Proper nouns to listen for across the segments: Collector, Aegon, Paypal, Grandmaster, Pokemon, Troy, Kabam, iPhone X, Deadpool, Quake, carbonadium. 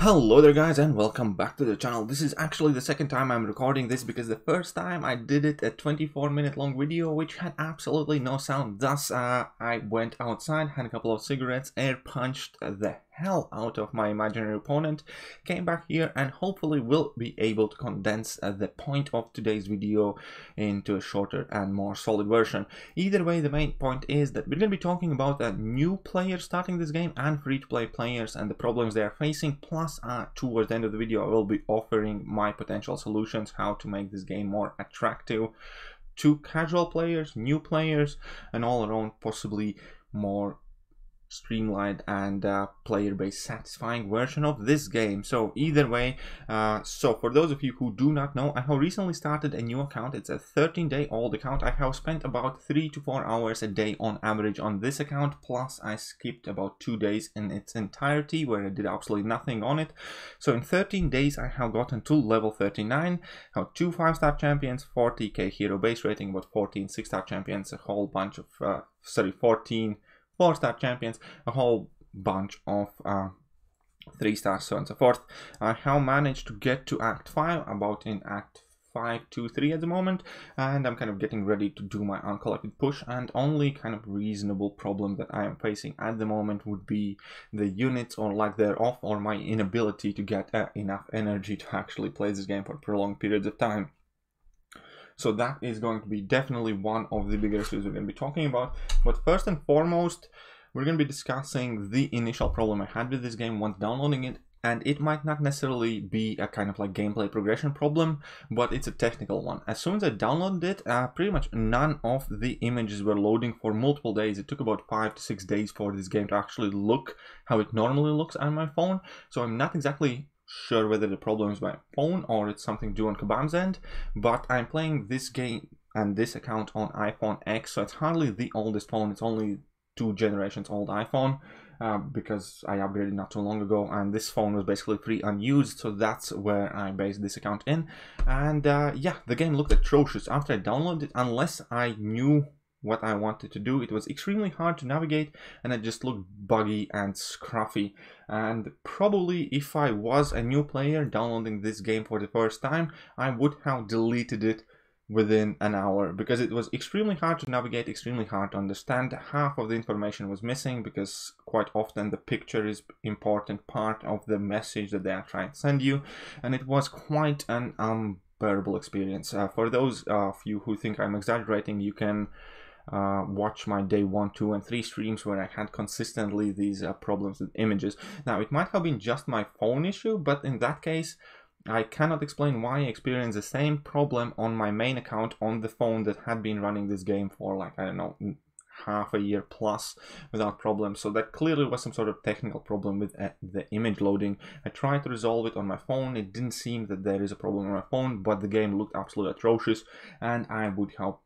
Hello there guys, and welcome back to the channel. This is actually the second time I'm recording this, because the first time I did it a 24-minute long video which had absolutely no sound. Thus I went outside, had a couple of cigarettes, air punched the hell out of my imaginary opponent, came back here, and hopefully will be able to condense the point of today's video into a shorter and more solid version. Either way, the main point is that we're going to be talking about a new player starting this game and free-to-play players and the problems they are facing. Plus, towards the end of the video, I will be offering my potential solutions how to make this game more attractive to casual players, new players, and all around possibly more streamlined and player-based satisfying version of this game. So either way, so for those of you who do not know, I have recently started a new account. It's a 13-day-old account. I have spent about 3 to 4 hours a day on average on this account, plus I skipped about 2 days in its entirety where I did absolutely nothing on it. So in 13 days I have gotten to level 39, I have 2 5-star champions, 40k hero base rating, about 14 6-star champions, a whole bunch of 14 4-star champions, a whole bunch of 3-stars, so on and so forth. I have managed to get to Act 5, about in Act 5, 2, 3 at the moment, and I'm kind of getting ready to do my uncollected push, and only kind of reasonable problem that I am facing at the moment would be the units or lack thereof, or my inability to get enough energy to actually play this game for prolonged periods of time. So that is going to be definitely one of the bigger issues we're going to be talking about. But first and foremost, we're going to be discussing the initial problem I had with this game once downloading it. And it might not necessarily be a kind of like gameplay progression problem, but it's a technical one. As soon as I downloaded it, pretty much none of the images were loading for multiple days. It took about 5 to 6 days for this game to actually look how it normally looks on my phone. So I'm not exactly sure whether the problem is my phone or it's something due on Kabam's end, but I'm playing this game and this account on iPhone X, so it's hardly the oldest phone. It's only 2 generations old iPhone, because I upgraded not too long ago, and this phone was basically free unused, so that's where I based this account in. And yeah, the game looked atrocious after I downloaded it. Unless I knew what I wanted to do, it was extremely hard to navigate, and it just looked buggy and scruffy. And probably if I was a new player downloading this game for the first time, I would have deleted it within an hour, because it was extremely hard to navigate, extremely hard to understand. Half of the information was missing, because quite often the picture is important part of the message that they are trying to send you, and it was quite an unbearable experience. For those of you who think I'm exaggerating, you can watch my day 1, 2, and 3 streams where I had consistently these problems with images. Now, it might have been just my phone issue, but in that case, I cannot explain why I experienced the same problem on my main account on the phone that had been running this game for, like, I don't know, half a year plus without problems. So that clearly was some sort of technical problem with the image loading. I tried to resolve it on my phone. It didn't seem that there is a problem on my phone, but the game looked absolutely atrocious, and I would have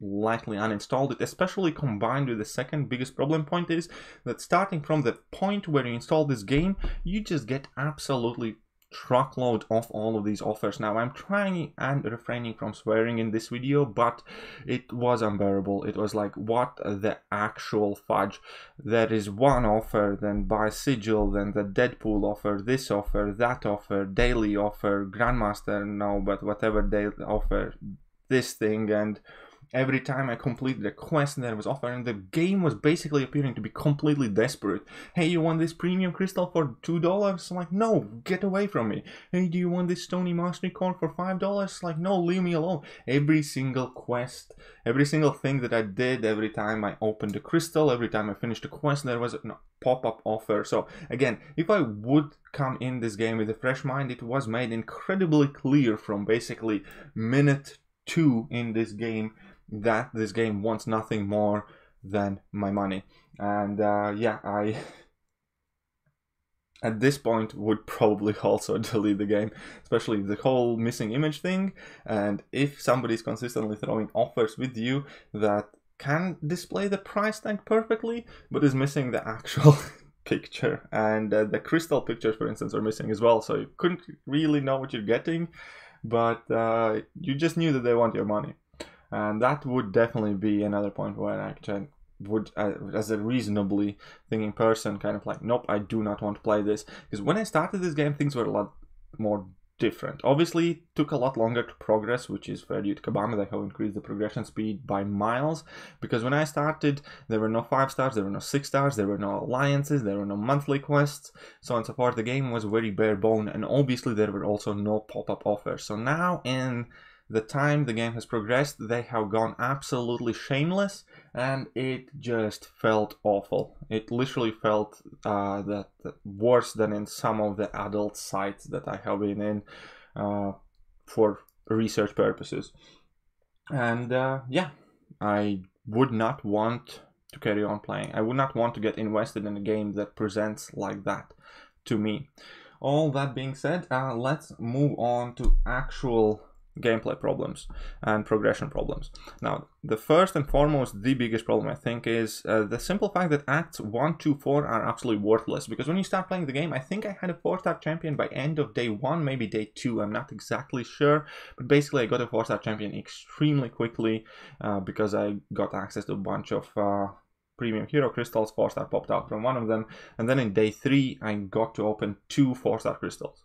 likely uninstalled it, especially combined with the second biggest problem point is that starting from the point where you install this game, you just get absolutely truckload of all of these offers. Now, I'm trying and refraining from swearing in this video, but it was unbearable. It was like, what the actual fudge? There is one offer, then buy sigil, then the Deadpool offer, this offer, that offer, daily offer, Grandmaster, no, but whatever they offer, this thing, and every time I completed a quest and there was offer, and the game was basically appearing to be completely desperate. Hey, you want this premium crystal for $2? I'm like, no, get away from me. Hey, do you want this stony mastery core for $5? Like, no, leave me alone. Every single quest, every single thing that I did, every time I opened a crystal, every time I finished a quest, there was a pop-up offer. So again, if I would come in this game with a fresh mind, it was made incredibly clear from basically minute 2 in this game that this game wants nothing more than my money. And yeah, I at this point would probably also delete the game, especially the whole missing image thing. And if somebody's consistently throwing offers with you that can display the price tag perfectly but is missing the actual picture, and the crystal pictures, for instance, are missing as well, so you couldn't really know what you're getting, but you just knew that they want your money. And that would definitely be another point where I would, as a reasonably thinking person, kind of like, nope, I do not want to play this. Because when I started this game, things were a lot more different. Obviously, it took a lot longer to progress, which is fair due to Kabam. They have increased the progression speed by miles, because when I started, there were no 5-stars, there were no 6-stars, there were no alliances, there were no monthly quests, so on and so forth. The game was very bare bone, and obviously there were also no pop-up offers. So now, in the time the game has progressed, they have gone absolutely shameless, and it just felt awful. It literally felt that worse than in some of the adult sites that I have been in for research purposes. And yeah, I would not want to carry on playing. I would not want to get invested in a game that presents like that to me. All that being said, let's move on to actual gameplay problems and progression problems. Now, the first and foremost, the biggest problem I think is the simple fact that acts 1, 2, 4 are absolutely worthless, because when you start playing the game, I think I had a 4-star champion by end of day 1, maybe day 2, I'm not exactly sure, but basically I got a 4-star champion extremely quickly because I got access to a bunch of premium hero crystals. 4-star popped out from one of them, and then in day 3 I got to open 2 4-star crystals.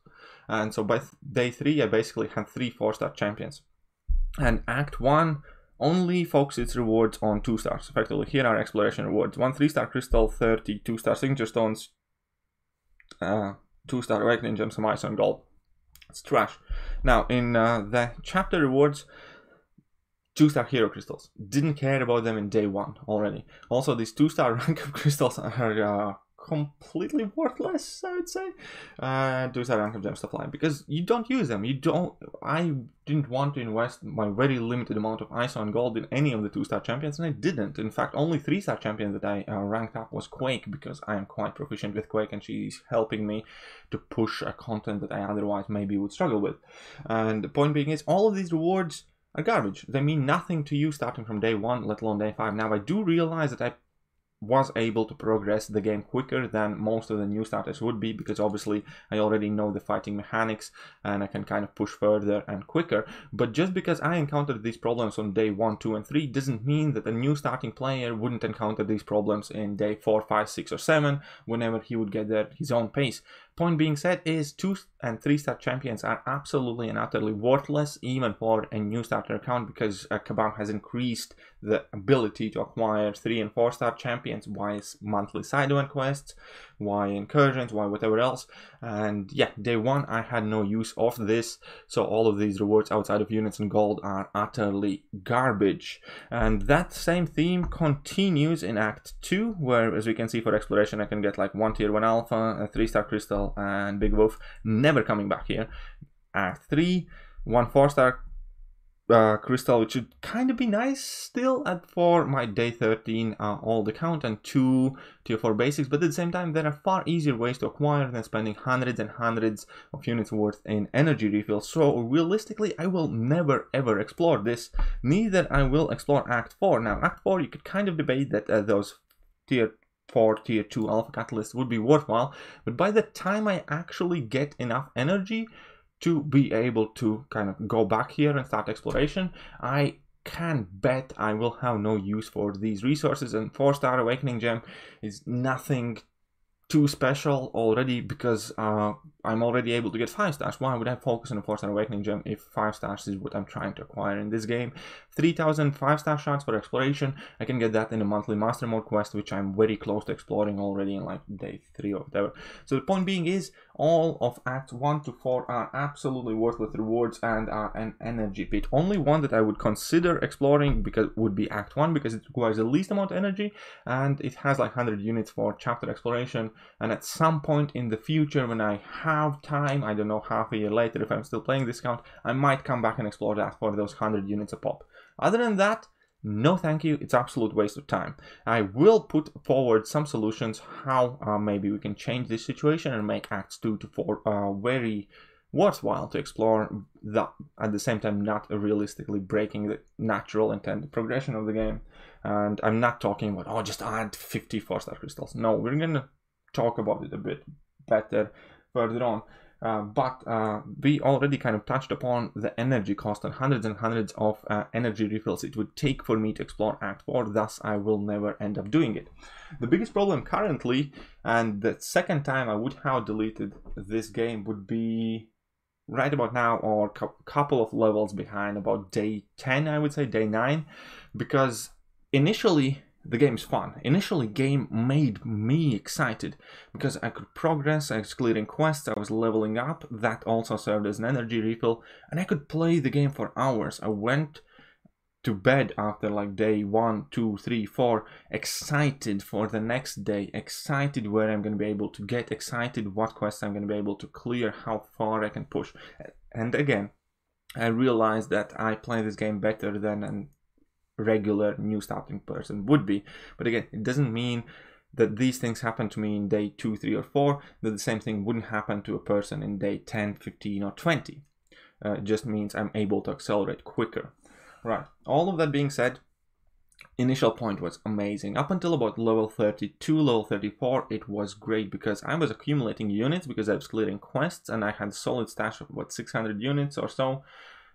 And so by day 3, I basically had 3 4-star champions. And Act 1 only focuses its rewards on 2 stars. Effectively, here are exploration rewards. 1 3-star crystal, 30 2-star signature stones, 2-star awakening gems, some ice and gold. It's trash. Now, in the chapter rewards, 2-star hero crystals. Didn't care about them in day 1 already. Also, these 2-star rank up crystals are completely worthless, I would say. 2-star rank of gems supply, because you don't use them. You don't. I didn't want to invest my very limited amount of ice on gold in any of the 2-star champions, and I didn't. In fact, only 3-star champion that I ranked up was Quake, because I am quite proficient with Quake, and she's helping me to push a content that I otherwise maybe would struggle with. And the point being is, all of these rewards are garbage. They mean nothing to you starting from day 1, let alone day 5. Now, I do realize that I was able to progress the game quicker than most of the new starters would be, because obviously I already know the fighting mechanics and I can kind of push further and quicker. But just because I encountered these problems on day 1, 2, and 3 doesn't mean that a new starting player wouldn't encounter these problems in day 4, 5, 6, or 7 whenever he would get there at his own pace. Point being said is, 2- and 3-star champions are absolutely and utterly worthless, even for a new starter account, because Kabam has increased the ability to acquire 3- and 4-star champions via monthly side event quests, via incursions, via whatever else. And yeah, day 1 I had no use of this, so all of these rewards outside of units and gold are utterly garbage. And that same theme continues in Act 2, where, as we can see, for exploration I can get like 1 tier 1 alpha, a 3-star crystal, and Big Wolf, never coming back here. Act 3, 1 4-star crystal, which should kind of be nice still at for my day 13 all the count, and 2 tier 4 basics. But at the same time, there are far easier ways to acquire than spending hundreds and hundreds of units worth in energy refills. So realistically, I will never ever explore this. Neither I will explore Act 4. Now, Act 4, you could kind of debate that those tier 4, tier 2 alpha catalyst would be worthwhile, but by the time I actually get enough energy to be able to kind of go back here and start exploration, I can bet I will have no use for these resources. And 4-star awakening gem is nothing too special already, because I'm already able to get 5 stars. Why would I focus on a 4-star awakening gem if 5 stars is what I'm trying to acquire in this game? 3,000 5-star shards for exploration. I can get that in a monthly master mode quest, which I'm very close to exploring already in like day 3 or whatever. So the point being is, all of Acts 1 to 4 are absolutely worthless rewards and are an energy pit. Only one that I would consider exploring because would be Act 1, because it requires the least amount of energy and it has like 100 units for chapter exploration. And at some point in the future, when I have time, I don't know, half a year later, if I'm still playing this count, I might come back and explore that for those 100 units a pop. Other than that, no thank you, it's absolute waste of time. I will put forward some solutions how maybe we can change this situation and make Acts 2 to 4 very worthwhile to explore, that at the same time not realistically breaking the natural intended progression of the game. And I'm not talking about, oh, just add 50 4-star crystals. No, we're gonna talk about it a bit better further on. But we already kind of touched upon the energy cost and hundreds of energy refills it would take for me to explore Act 4, thus I will never end up doing it. The biggest problem currently, and the second time I would have deleted this game, would be right about now or couple of levels behind, about day 10, I would say, day 9, because initially the game's fun. Initially, game made me excited because I could progress, I was clearing quests, I was leveling up, that also served as an energy refill, and I could play the game for hours. I went to bed after like day 1, 2, 3, 4, excited for the next day, excited where I'm going to be able to get, excited what quests I'm going to be able to clear, how far I can push. And again, I realized that I play this game better than an regular new starting person would be, but again, it doesn't mean that these things happen to me in day 2, 3, or 4, that the same thing wouldn't happen to a person in day 10, 15, or 20. It just means I'm able to accelerate quicker. Right, all of that being said, initial point was amazing. Up until about level 32, level 34, it was great because I was accumulating units because I was clearing quests and I had a solid stash of what, 600 units or so.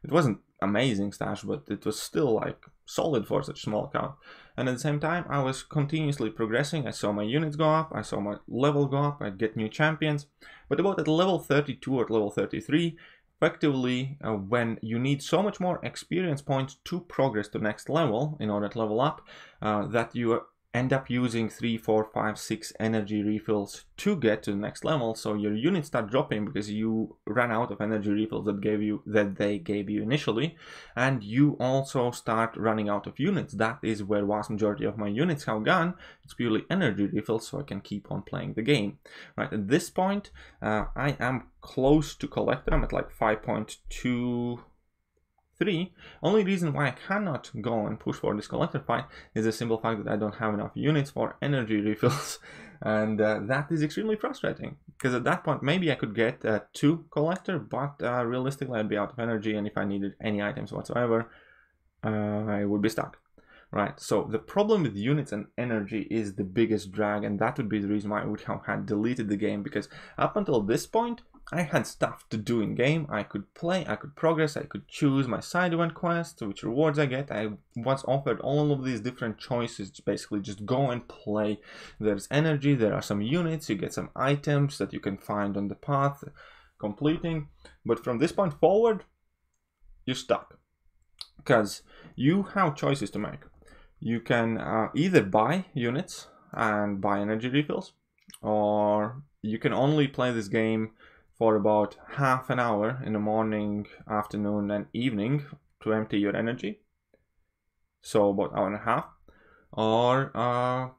It wasn't amazing stash, but it was still like solid for such small count. And at the same time, I was continuously progressing. I saw my units go up, I saw my level go up, I'd get new champions. But about at level 32 or level 33, effectively, when you need so much more experience points to progress to next level in order to level up, that you end up using 3, 4, 5, 6 energy refills to get to the next level. So your units start dropping because you run out of energy refills that they gave you initially, and you also start running out of units. That is where vast majority of my units have gone. It's purely energy refills, so I can keep on playing the game. Right at this point, I am close to Collector. I'm at like 5.2. Only reason why I cannot go and push for this Collector fight is the simple fact that I don't have enough units for energy refills, and that is extremely frustrating because at that point maybe I could get 2 Collector, but realistically I'd be out of energy, and if I needed any items whatsoever, I would be stuck. Right, so the problem with units and energy is the biggest drag, and that would be the reason why I would have had deleted the game, because up until this point I had stuff to do in game. I could play, I could progress, I could choose my side event quests, which rewards I get. I was offered all of these different choices to basically just go and play. There's energy, there are some units, you get some items that you can find on the path completing. But from this point forward, you're stuck because you have choices to make. You can either buy units and buy energy refills, or you can only play this game for about half an hour in the morning, afternoon, and evening to empty your energy, so about an hour and a half, or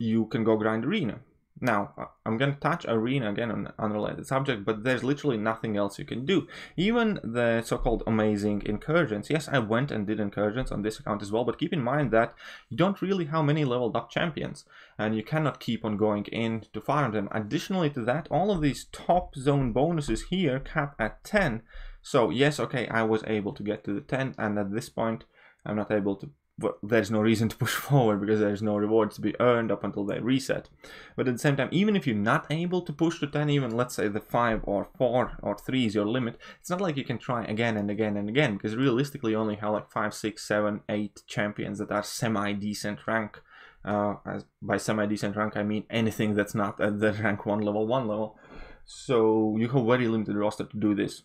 you can go grind Arena. Now, I'm going to touch Arena again on an unrelated subject, but there's literally nothing else you can do. Even the so-called amazing incursions. Yes, I went and did incursions on this account as well, but keep in mind that you don't really have many leveled up champions, and you cannot keep on going in to farm them. Additionally to that, all of these top zone bonuses here cap at 10. So yes, okay, I was able to get to the 10, and at this point, I'm not able to. But there's no reason to push forward because there's no rewards to be earned up until they reset. But at the same time, even if you're not able to push to 10, even let's say the 5 or 4 or 3 is your limit, it's not like you can try again and again and again, because realistically you only have like 5, 6, 7, 8 champions that are semi-decent rank. As by semi-decent rank, I mean anything that's not at the rank 1 level. So you have very limited roster to do this.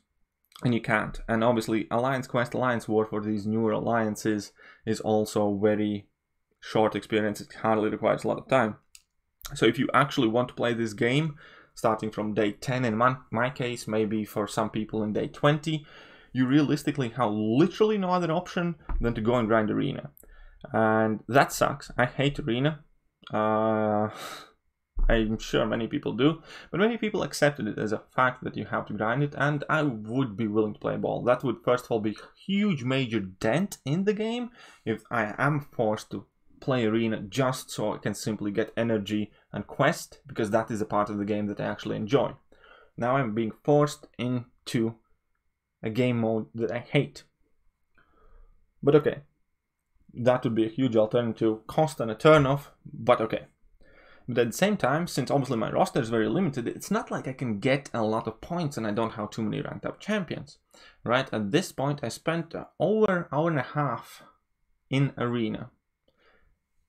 And you can't. And obviously Alliance Quest, Alliance War for these newer alliances is also very short experience. It hardly requires a lot of time. So if you actually want to play this game, starting from day 10 in my case, maybe for some people in day 20, you realistically have literally no other option than to go and grind Arena. And that sucks. I hate Arena. I'm sure many people do, but many people accepted it as a fact that you have to grind it, and I would be willing to play ball. That would first of all be a huge major dent in the game if I am forced to play Arena just so I can simply get energy and quest, because that is a part of the game that I actually enjoy. Now I'm being forced into a game mode that I hate. But okay, that would be a huge alternative, cost and a turn off, but okay. But at the same time, since obviously my roster is very limited, it's not like I can get a lot of points and I don't have too many ranked up champions, right? At this point, I spent over an hour and a half in arena.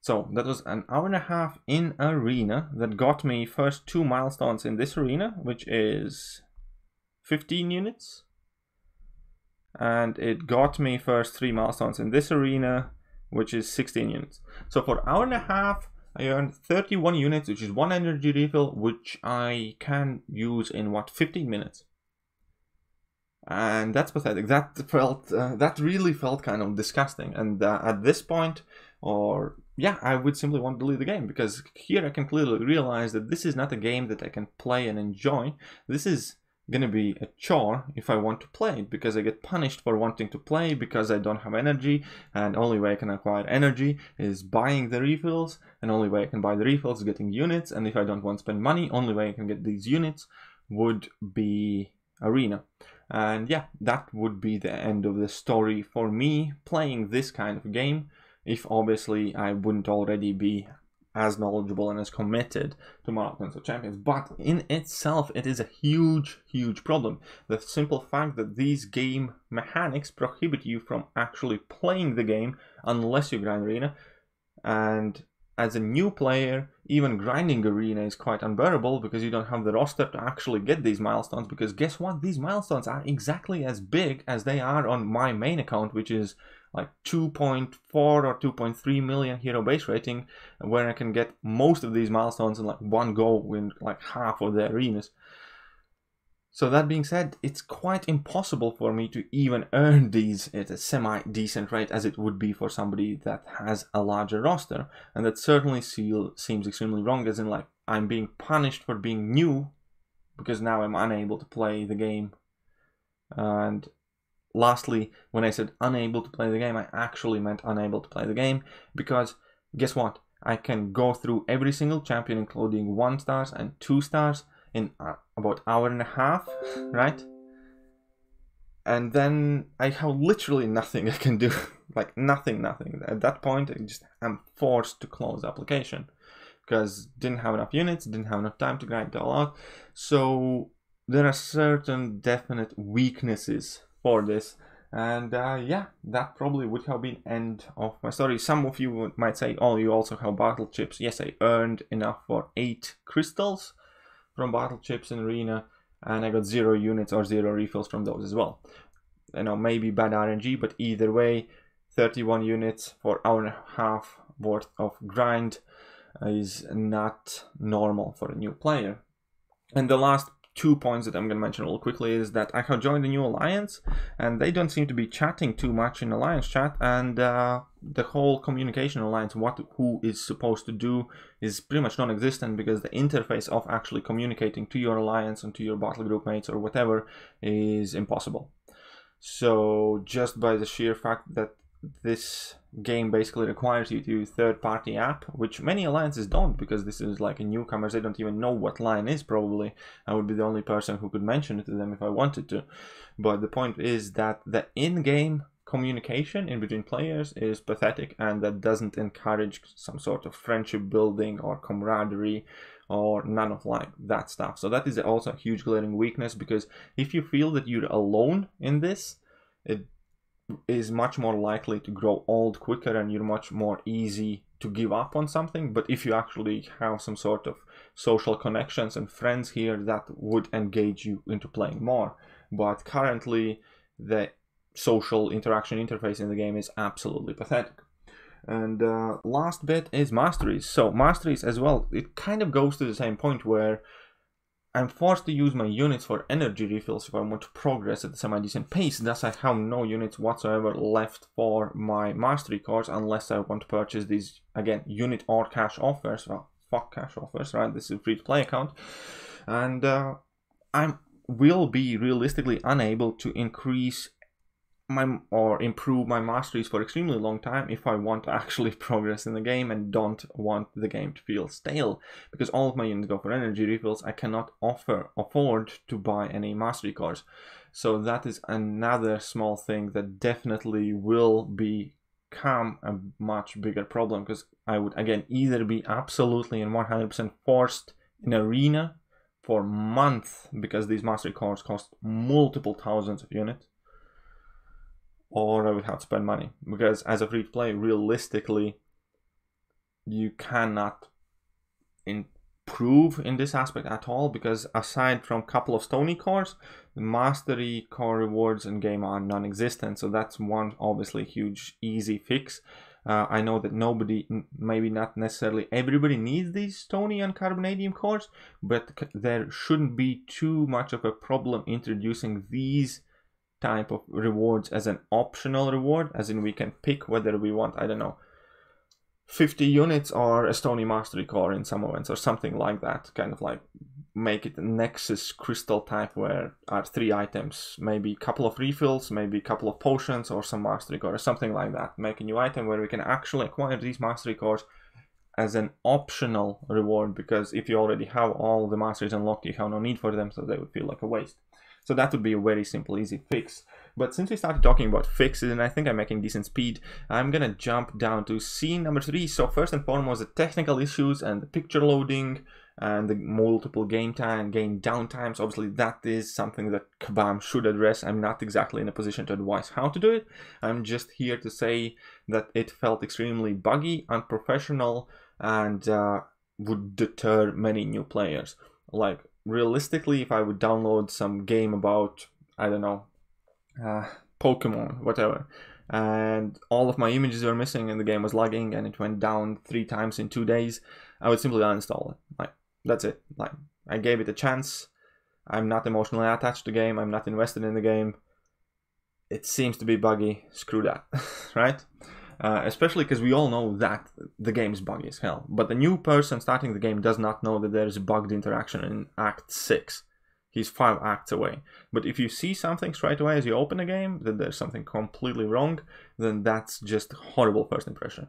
So that was an hour and a half in arena that got me first 2 milestones in this arena, which is 15 units. And it got me first 3 milestones in this arena, which is 16 units. So for an hour and a half, I earned 31 units, which is 1 energy refill, which I can use in what, 15 minutes. And that's pathetic. That felt, that really felt kind of disgusting. And at this point, or yeah, I would simply want to delete the game, because here I can clearly realize that this is not a game that I can play and enjoy. This is gonna be a chore if I want to play it, because I get punished for wanting to play because I don't have energy, and only way I can acquire energy is buying the refills, and only way I can buy the refills is getting units, and if I don't want to spend money, only way I can get these units would be arena. And yeah, that would be the end of the story for me playing this kind of game, if obviously I wouldn't already be as knowledgeable and as committed to Marathons of Champions. But in itself, it is a huge, huge problem. The simple fact that these game mechanics prohibit you from actually playing the game unless you grind arena. And as a new player, even grinding arena is quite unbearable, because you don't have the roster to actually get these milestones, because guess what? These milestones are exactly as big as they are on my main account, which is like 2.4 or 2.3 million hero base rating, where I can get most of these milestones in like one go in like half of the arenas. So that being said, it's quite impossible for me to even earn these at a semi-decent rate as it would be for somebody that has a larger roster. And that certainly seems extremely wrong, as in like I'm being punished for being new, because now I'm unable to play the game. And lastly, when I said unable to play the game, I actually meant unable to play the game, because guess what? I can go through every single champion, including 1-stars and 2-stars, in about an hour and a half, right? And then I have literally nothing I can do, like nothing. At that point, I'm forced to close the application, because didn't have enough units, didn't have enough time to grind it all out. So there are certain definite weaknesses for this, and yeah, that probably would have been end of my story. Some of you might say, oh, you also have battle chips. Yes, I earned enough for 8 crystals from battle chips in arena, and I got 0 units or 0 refills from those as well. You know, maybe bad RNG, but either way, 31 units for hour and a half worth of grind is not normal for a new player. And the last 2 points that I'm going to mention real quickly is that I have joined a new alliance, and they don't seem to be chatting too much in alliance chat, and the whole communication alliance, what who is supposed to do, is pretty much non-existent, because the interface of actually communicating to your alliance and to your battle group mates or whatever is impossible. So just by the sheer fact that this game basically requires you to use third-party app, which many alliances don't, because this is like a newcomer, they don't even know what line is probably. I would be the only person who could mention it to them if I wanted to. But the point is that the in-game communication in between players is pathetic, and that doesn't encourage some sort of friendship building or camaraderie or none of like that stuff. So that is also a huge glaring weakness, because if you feel that you're alone in this, it is much more likely to grow old quicker, and you're much more easy to give up on something. But if you actually have some sort of social connections and friends here, that would engage you into playing more. But currently the social interaction interface in the game is absolutely pathetic. And last bit is masteries. So masteries as well, it kind of goes to the same point where I'm forced to use my units for energy refills if I want to progress at a semi-decent pace. Thus, I have no units whatsoever left for my mastery cards, unless I want to purchase these, again, unit or cash offers. Well, fuck cash offers, right? This is a free-to-play account. And I will be realistically unable to increase my or improve my masteries for extremely long time if I want to actually progress in the game and don't want the game to feel stale, because all of my units go for energy refills. I cannot afford to buy any mastery cards. So that is another small thing that definitely will be become a much bigger problem, because I would again either be absolutely and 100% forced in arena for months because these mastery cards cost multiple thousands of units, or I would have to spend money, because as a free to play, realistically, you cannot improve in this aspect at all, because aside from a couple of stony cores, the mastery core rewards in game are non-existent. So that's one obviously huge easy fix. I know that nobody, maybe not necessarily everybody, needs these stony and carbonadium cores, but there shouldn't be too much of a problem introducing these type of rewards as an optional reward, as in we can pick whether we want, I don't know, 50 units or a stony mastery core in some events or something like that. Kind of like make it a nexus crystal type where are 3 items, maybe a couple of refills, maybe a couple of potions or some mastery core or something like that. Make a new item where we can actually acquire these mastery cores as an optional reward, because if you already have all the masteries unlocked, you have no need for them, so they would feel like a waste. So that would be a very simple, easy fix. But since we started talking about fixes, and I think I'm making decent speed, I'm gonna jump down to scene number 3. So first and foremost, the technical issues and the picture loading and the multiple game downtimes. Obviously, that is something that Kabam should address. I'm not exactly in a position to advise how to do it. I'm just here to say that it felt extremely buggy, unprofessional, and would deter many new players. Like, realistically, if I would download some game about, I don't know, Pokemon, whatever, and all of my images were missing and the game was lagging and it went down 3 times in 2 days, I would simply uninstall it. Like, that's it. Like, I gave it a chance. I'm not emotionally attached to the game. I'm not invested in the game. It seems to be buggy. Screw that, right? Especially because we all know that the game is buggy as hell. But the new person starting the game does not know that there is a bugged interaction in Act 6. He's 5 acts away. But if you see something straight away as you open a game, that there's something completely wrong, then that's just horrible first impression.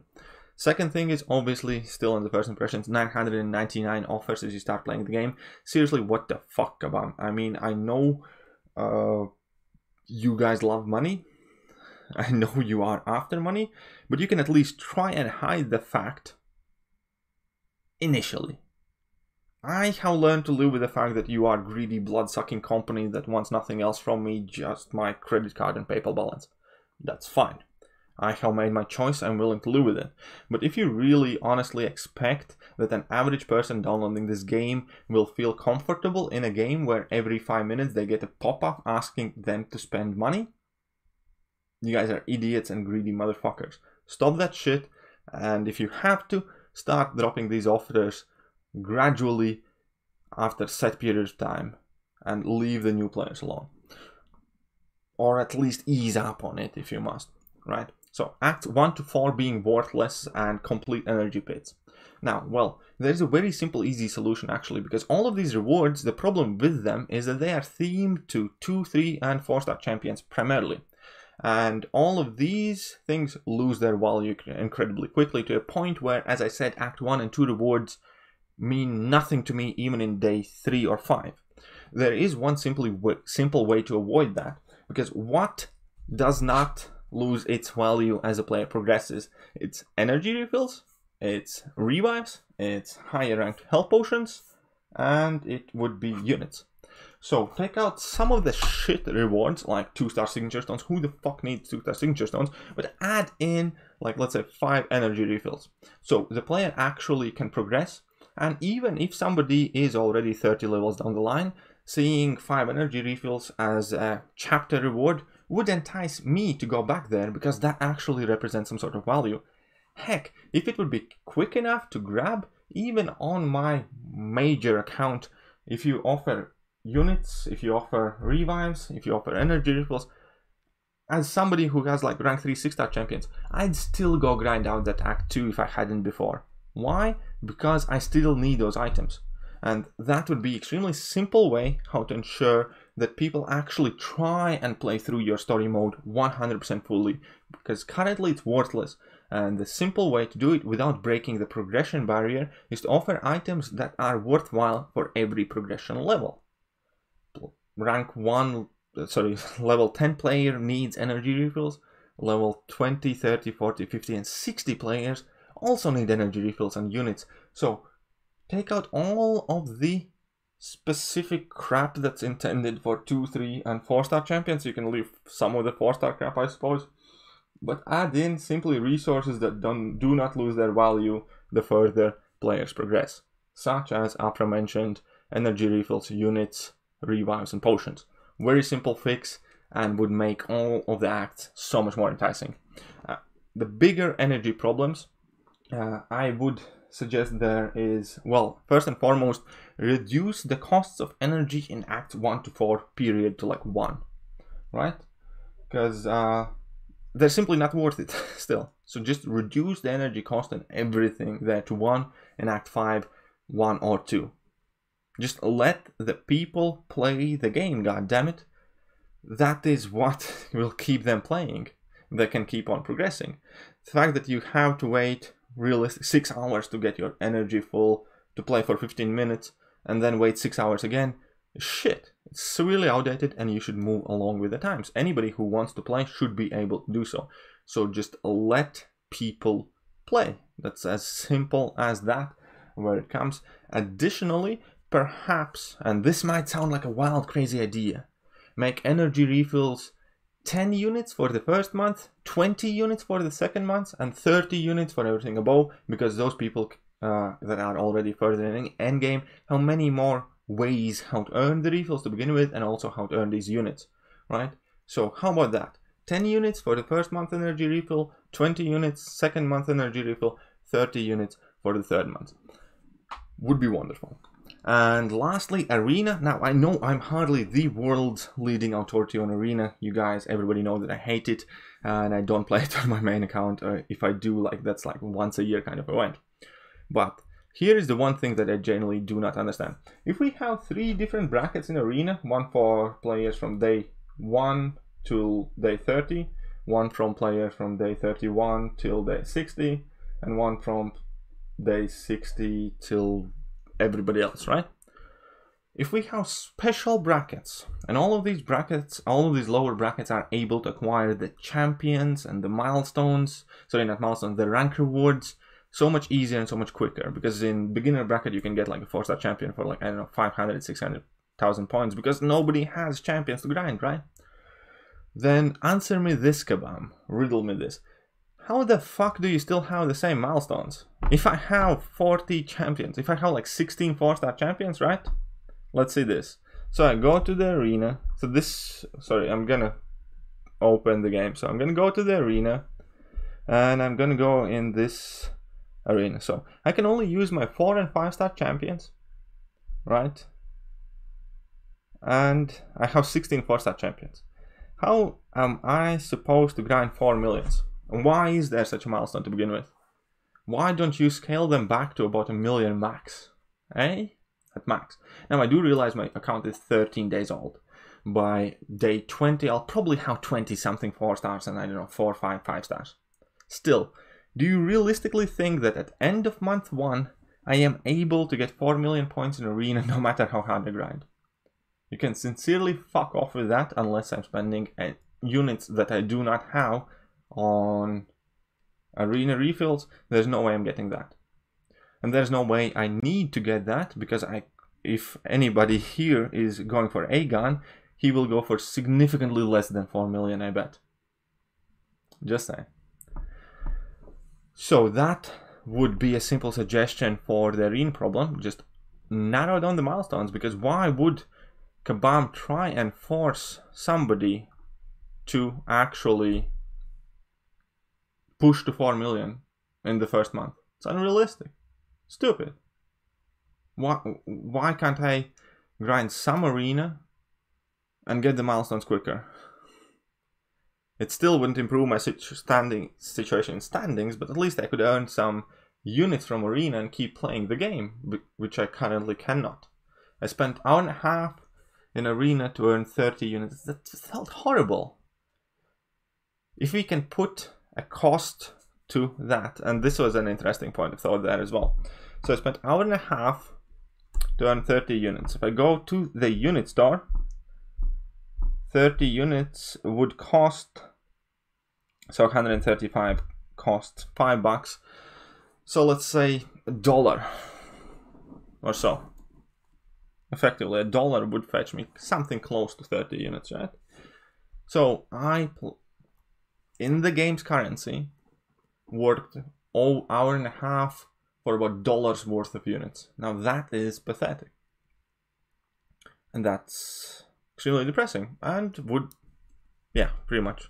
Second thing is obviously still in the first impressions, 999 offers as you start playing the game. Seriously, what the fuck, Kabam? I mean, I know you guys love money. I know you are after money, but you can at least try and hide the fact initially. I have learned to live with the fact that you are a greedy, blood-sucking company that wants nothing else from me, just my credit card and PayPal balance. That's fine. I have made my choice, I'm willing to live with it. But if you really honestly expect that an average person downloading this game will feel comfortable in a game where every 5 minutes they get a pop-up asking them to spend money, you guys are idiots and greedy motherfuckers. Stop that shit, and if you have to, start dropping these offers gradually after set period of time and leave the new players alone. Or at least ease up on it if you must, right? So acts 1 to 4 being worthless and complete energy pits. Now, well, there's a very simple, easy solution actually, because all of these rewards, the problem with them is that they are themed to 2, 3 and 4-star champions primarily. And all of these things lose their value incredibly quickly to a point where, as I said, Act 1 and 2 rewards mean nothing to me even in day 3 or 5. There is one simple way to avoid that, because what does not lose its value as a player progresses? It's energy refills, it's revives, it's higher ranked health potions, and it would be units. So take out some of the shit rewards like 2-star signature stones. Who the fuck needs 2-star signature stones? But add in, like, let's say 5 energy refills. So the player actually can progress. And even if somebody is already 30 levels down the line, seeing 5 energy refills as a chapter reward would entice me to go back there, because that actually represents some sort of value. Heck, if it would be quick enough to grab, even on my major account, if you offer units, if you offer revives, if you offer energy refills, as somebody who has like rank 3 6-star champions, I'd still go grind out that act 2 if I hadn't before. Why? Because I still need those items, and that would be extremely simple way how to ensure that people actually try and play through your story mode 100% fully, because currently it's worthless. And the simple way to do it without breaking the progression barrier is to offer items that are worthwhile for every progression level. Rank 1, sorry, level 10 player needs energy refills. Level 20, 30, 40, 50 and 60 players also need energy refills and units. So take out all of the specific crap that's intended for 2, 3 and 4 star champions. You can leave some of the 4 star crap, I suppose. But add in simply resources that do not lose their value the further players progress, such as aforementioned energy refills, units, revives and potions. Very simple fix, and would make all of the acts so much more enticing. The bigger energy problems, I would suggest there is, well, first and foremost, reduce the costs of energy in Act 1 to 4 period to like 1, right? Because they're simply not worth it still. So just reduce the energy cost and everything there to 1 in Act 5, 1 or 2. Just let the people play the game, goddammit. That is what will keep them playing. They can keep on progressing. The fact that you have to wait realistic 6 hours to get your energy full, to play for 15 minutes, and then wait 6 hours again, shit, it's severely outdated and you should move along with the times. Anybody who wants to play should be able to do so. So just let people play. That's as simple as that, where it comes. Additionally, perhaps, and this might sound like a wild, crazy idea, make energy refills 10 units for the first month, 20 units for the second month, and 30 units for everything above, because those people that are already further in the end game have many more ways how to earn the refills to begin with, and also how to earn these units, right? So how about that? 10 units for the first month energy refill, 20 units second month energy refill, 30 units for the third month. Would be wonderful. And lastly, Arena. Now, I know I'm hardly the world's leading authority on Arena. You guys, everybody know that I hate it, and I don't play it on my main account. If I do, like, that's like once a year kind of event. But here is the one thing that I generally do not understand. If we have 3 different brackets in Arena, one for players from day 1 till day 30, one from players from day 31 till day 60, and one from day 60 till everybody else, right? If we have special brackets, and all of these brackets, all of these lower brackets are able to acquire the champions and the milestones, sorry, not milestones, the rank rewards, so much easier and so much quicker, because in beginner bracket you can get like a 4-star champion for like, I don't know, 500, 600,000 points, because nobody has champions to grind, right? Then answer me this, Kabam, riddle me this. How the fuck do you still have the same milestones? If I have 40 champions, if I have like 16 4-star champions, right? Let's see this. So I go to the arena. So this, sorry, I'm gonna open the game. So I'm gonna go to the arena, and I'm gonna go in this arena. So I can only use my 4- and 5-star champions, right? And I have 16 4-star champions. How am I supposed to grind 4 million? And why is there such a milestone to begin with? Why don't you scale them back to about 1 million max? Eh? At max. Now I do realize my account is 13 days old. By day 20, I'll probably have 20 something 4 stars and I don't know, 4, 5, 5 stars. Still, do you realistically think that at end of month 1, I am able to get 4 million points in Arena no matter how hard I grind? You can sincerely fuck off with that, unless I'm spending units that I do not have on arena refills. There's no way I'm getting that, and there's no way I need to get that, because if anybody here is going for Aegon, he will go for significantly less than 4 million, I bet. Just saying. So that would be a simple suggestion for the arena problem. Just narrow down the milestones, because why would Kabam try and force somebody to actually push to 4 million in the first month? It's unrealistic. Stupid. Why can't I grind some arena and get the milestones quicker? It still wouldn't improve my situation in standings, but at least I could earn some units from arena and keep playing the game, which I currently cannot. I spent an hour and a half in arena to earn 30 units. That felt horrible. If we can put a cost to that, and this was an interesting point of thought there as well. So I spent an hour and a half to earn 30 units. If I go to the unit store, 30 units would cost So 135 costs $5. So let's say $1 or so. Effectively, $1 would fetch me something close to 30 units, right? So I, in the game's currency, worked an hour and a half for about $1 worth of units. Now that is pathetic. And that's extremely depressing and would, yeah, pretty much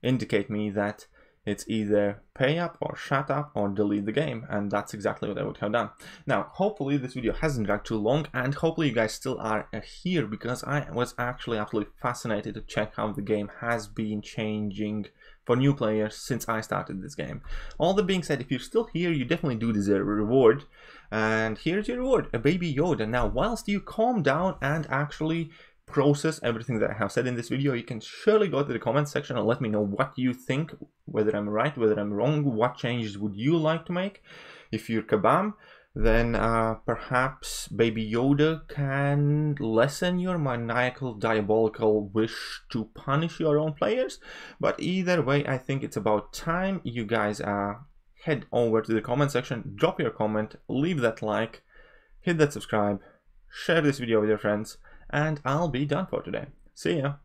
indicate me that it's either pay up or shut up or delete the game, and that's exactly what I would have done. Now, hopefully this video hasn't got too long, and hopefully you guys still are here, because I was actually absolutely fascinated to check how the game has been changing for new players since I started this game. All that being said, if you're still here, you definitely do deserve a reward, and here's your reward, a baby Yoda. Now, whilst you calm down and actually process everything that I have said in this video, you can surely go to the comment section and let me know what you think, whether I'm right, whether I'm wrong, what changes would you like to make. If you're Kabam, then perhaps Baby Yoda can lessen your maniacal, diabolical wish to punish your own players. But either way, I think it's about time you guys head over to the comment section, drop your comment, leave that like, hit that subscribe, share this video with your friends, and I'll be done for today. See ya!